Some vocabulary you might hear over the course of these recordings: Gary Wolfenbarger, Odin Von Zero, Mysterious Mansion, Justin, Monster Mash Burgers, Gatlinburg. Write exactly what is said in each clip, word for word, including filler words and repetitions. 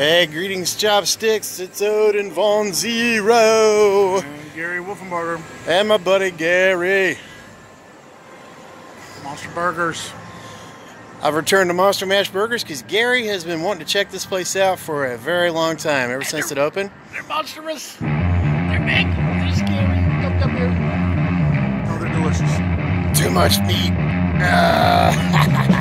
Hey, greetings, chopsticks. It's Odin Von Zero. And Gary Wolfenbarger. And my buddy Gary. Monster Burgers. I've returned to Monster Mash Burgers because Gary has been wanting to check this place out for a very long time, ever since it opened. They're monstrous. They're big. They're scary. Don't come here. Oh, they're delicious. Too much meat. Uh.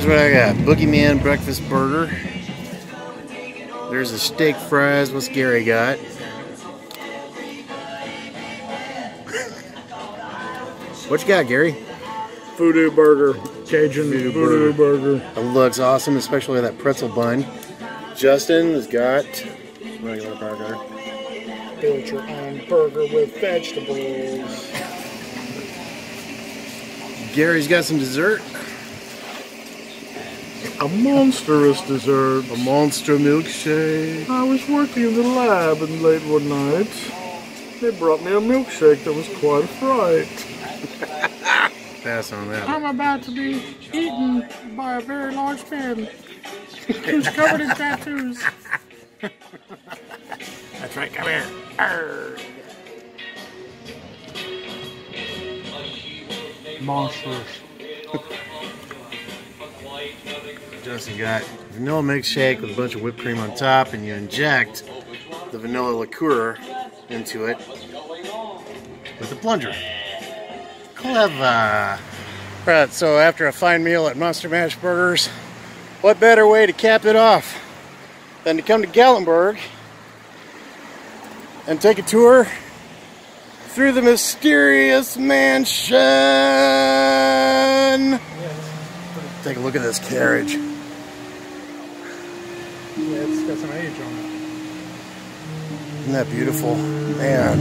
Here's what I got. Boogeyman breakfast burger. There's the steak fries. What's Gary got? What you got, Gary? Voodoo burger. Cajun voodoo, voodoo burger. burger. It looks awesome, especially with that pretzel bun. Justin has got regular burger. Build your own burger with vegetables. Gary's got some dessert. A monstrous dessert. A monster milkshake. I was working in the lab and late one night, they brought me a milkshake that was quite a fright. Pass on that. I'm about to be eaten by a very large man who's covered in tattoos. That's right, come here. Arr. Monstrous. Justin got vanilla milkshake with a bunch of whipped cream on top, and you inject the vanilla liqueur into it with a plunger. Clever. Right, so after a fine meal at Monster Mash Burgers, what better way to cap it off than to come to Gatlinburg and take a tour through the Mysterious Mansion? Take a look at this carriage. Yeah, it's got some age on it. Isn't that beautiful? Man.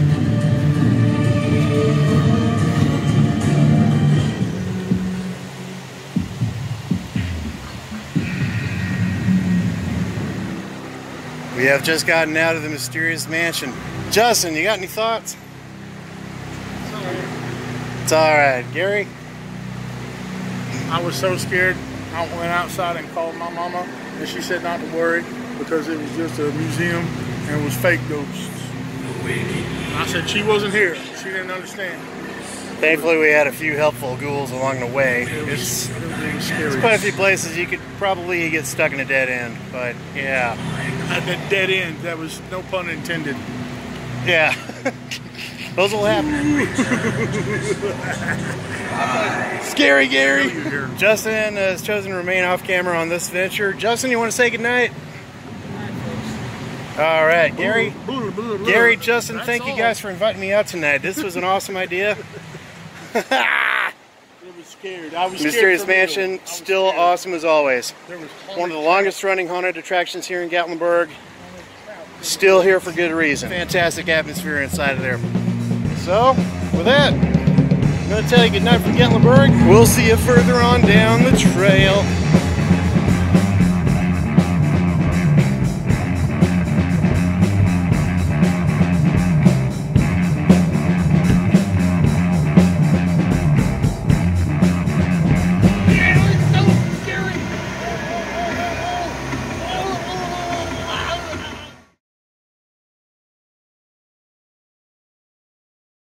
We have just gotten out of the Mysterious Mansion. Justin, you got any thoughts? It's all right. It's all right. Gary? I was so scared, I went outside and called my mama, and she said not to worry because it was just a museum and it was fake ghosts. I said she wasn't here. She didn't understand. Thankfully, we had a few helpful ghouls along the way. It was, it's, it was scary. There's quite a few places you could probably get stuck in a dead end, but yeah. At the dead end, that was no pun intended. Yeah. Those will happen. Scary Gary. Justin has chosen to remain off camera on this venture. Justin, you want to say goodnight? All right, Gary. Gary, Justin, thank you guys for inviting me out tonight. This was an awesome idea. I was scared. I was Mysterious Mansion, still awesome as always. One of the longest running haunted attractions here in Gatlinburg. Still here for good reason. Fantastic atmosphere inside of there. So, with that, I'm going to tell you goodnight from Gatlinburg. We'll see you further on down the trail.